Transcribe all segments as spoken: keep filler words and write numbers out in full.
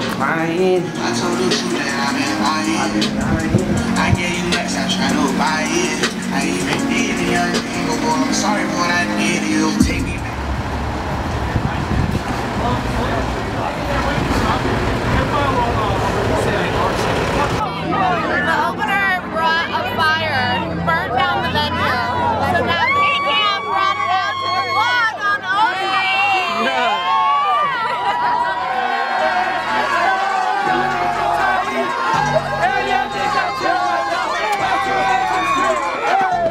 you're crying. I told you that I've been lying. I gave you less, I tried to buy it. I even did the other thing, boy. I'm sorry for what I did. You take me back. The opener brought a fire, burned down the venue. So now K K M brought it out to the vlog on O G. You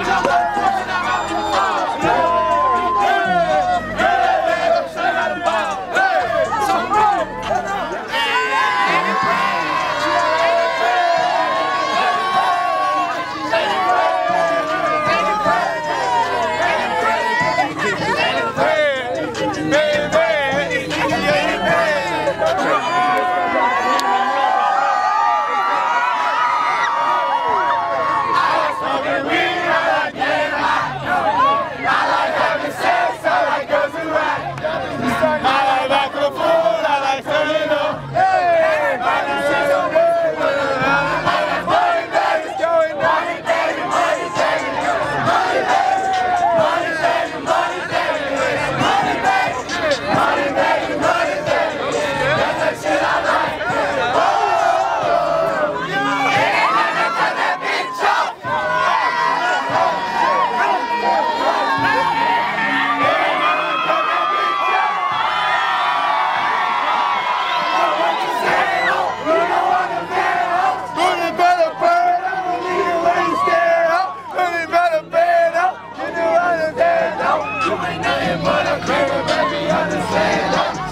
ain't nothing but a craver, baby, understand.